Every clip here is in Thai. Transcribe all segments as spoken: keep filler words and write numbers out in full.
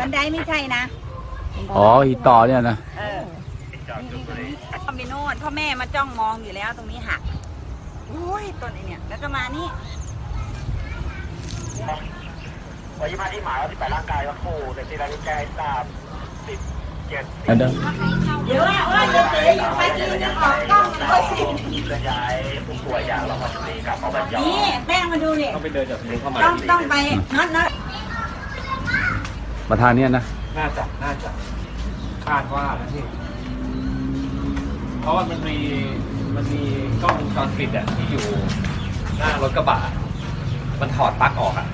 บันไดไม่ใช่นะอ๋ออีต่อเนี่ยนะคอมบิโนดพ่อแม่มาจ้องมองอยู่แล้วตรงนี้หักโอ้ยต้นไอเนี่ยแล้วก็มานี่วันที่มาที่หมายที่ไปร่างกายว่าโค้แต่ที่เราใจสามสิบเจ็ดอันเดิมเดี๋ยวอ่ะว่าจะตีไปกินจะออกกล้องมันก็สิกระจายผู้ป่วยอย่างเรามาช่วยกับเอาไปย้อนนี่แม่มาดูนี่ต้องไปเดินจากนี้เข้ามาต้องต้องไปนัดนัดมาทางนี้นะน่าจะน่าจะคาดว่านะที่เพราะว่ามันมีมันมีกล้องวงจรปิดอ่ะที่อยู่หน้ารถกระบะมันถอดปลั๊กออกอ่ะ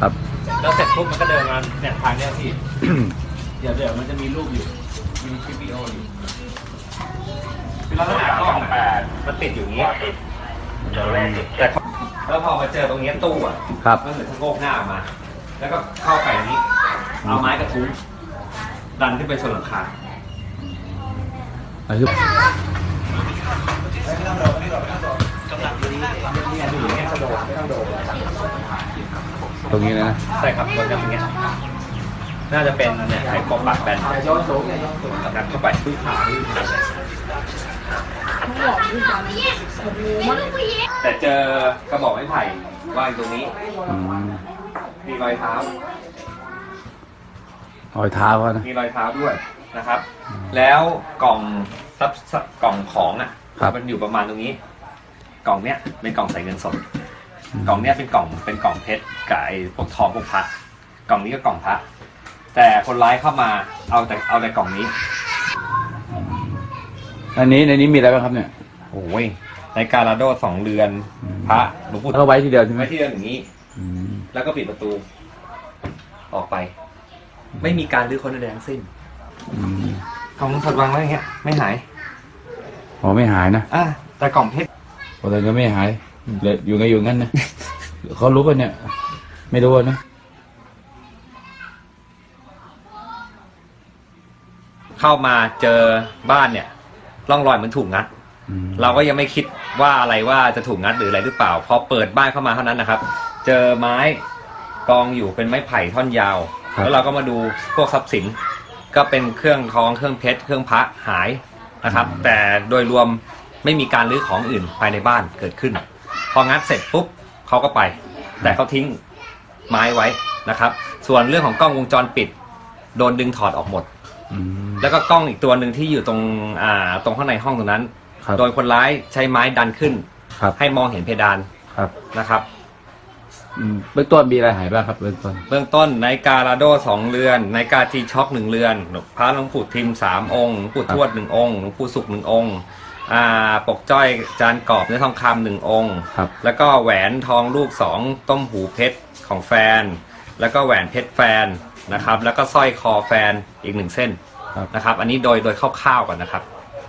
ครับแล้วเสร็จปุ๊บมันก็เดินมาเนี่ยทางเนี้ยพี่ เดี๋ยวเดี๋ยวมันจะมีรูปอยู่มีคลิปวิดีโออยู่คือเราต้องหากล้องมันติดอยู่เงี้ยแต่แล้วพอมาเจอตรงเนี้ยตู้อ่ะมันเหมือนทั้งโลกหน้าออกมาแล้วก็เข้าไปนี้เอาไม้กระทุ้งดันขึ้นไปชนหลังคาอะไรตรงนี้นะใช่ครับมันจะเป็นเงี้ยน่าจะเป็นเนี่ยไข่ปลาปากแบนดันเข้าไปขึ้นขาแต่เจอกระบอกไม้ไผ่วางตรงนี้มีรอยเท้ารอยเท้าก็มีรอยเท้าด้วยนะครับแล้วกล่องซับกล่องของอ่ะมันอยู่ประมาณตรงนี้กล่องเนี้ยเป็นกล่องใส่เงินสดกล่องเนี้ยเป็นกล่องเป็นกล่องเพชรกับไอ้พวกทองพวกพระกล่องนี้ก็กล่องพระแต่คนร้ายเข้ามาเอาแต่เอาแต่กล่องนี้อันนี้ในนี้มีอะไรบ้างครับเนี่ยโอ้ยในการาโดสองเรือนพระหลวงปู่เข้าไว้ทีเดียวใช่ไหมไว้ทีเดียวอย่างนี้แล้วก็ปิดประตูออกไปไม่มีการรื้อค้นใดทั้งสิ้นกล่องสดวางไว้อย่างเงี้ยไม่หายอ๋อไม่หายนะอ่ะแต่กล่องเพชรโอ้แต่ก็ไม่หายอยู่ไงอยู่งั้นนะเขารู้กันเนี่ยไม่รู้นะเข้ามาเจอบ้านเนี่ยร่องรอยเหมือนถูกงัดเราก็ยังไม่คิดว่าอะไรว่าจะถูกงัดหรืออะไรหรือเปล่าพอเปิดบ้านเข้ามาเท่านั้นนะครับเจอไม้กองอยู่เป็นไม้ไผ่ท่อนยาวแล้วเราก็มาดูพวกทรัพย์สินก็เป็นเครื่องทองเครื่องเพชรเครื่องพระหายนะครับแต่โดยรวมไม่มีการรื้อของอื่นภายในบ้านเกิดขึ้นพองัดเสร็จปุ๊บเขาก็ไปแต่เขาทิ้งไม้ไว้นะครับส่วนเรื่องของกล้องวงจรปิดโดนดึงถอดออกหมดแล้วก็กล้องอีกตัวหนึ่งที่อยู่ตรงอ่าตรงข้างในห้องตรงนั้นโดยคนร้ายใช้ไม้ดันขึ้นให้มองเห็นเพดานนะครับเบื้องต้นมีอะไรหายบ้างครับเบื้องต้นเบื้องต้นนาฬิกาลาโดสองเรือนนาฬิกาทีช็อกหนึ่งเรือนพระหลวงปู่ทิมสามองค์หลวงปู่ทวดหนึ่งองค์หลวงปู่สุขหนึ่งองค์อ่าปกจ้อยจานกรอบเนื้อทองคำหนึ่งองค์แล้วก็แหวนทองลูกสองต้มหูเพชรของแฟนแล้วก็แหวนเพชรแฟนนะครับแล้วก็สร้อยคอแฟนอีกหนึ่งเส้นนะครับอันนี้โดยโดยคร่าวๆก่อนนะครับ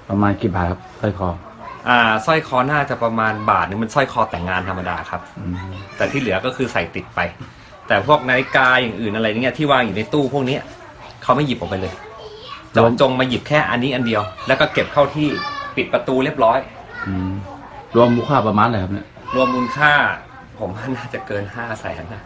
ประมาณกี่บาทครับสร้อยคออ่าสร้อยคอน่าจะประมาณบาทนึงมันสร้อยคอแต่งงานธรรมดาครับแต่ที่เหลือก็คือใส่ติดไปแต่พวกนาฬิกาอย่างอื่นอะไรเนี่ยที่วางอยู่ในตู้พวกนี้เขาไม่หยิบออกไปเลยจงจงมาหยิบแค่อันนี้อันเดียวแล้วก็เก็บเข้าที่ปิดประตูเรียบร้อยรวมมูลค่าประมาณไหนครับเนี่ยรวมมูลค่าผมว่าน่าจะเกินห้าแสนนะ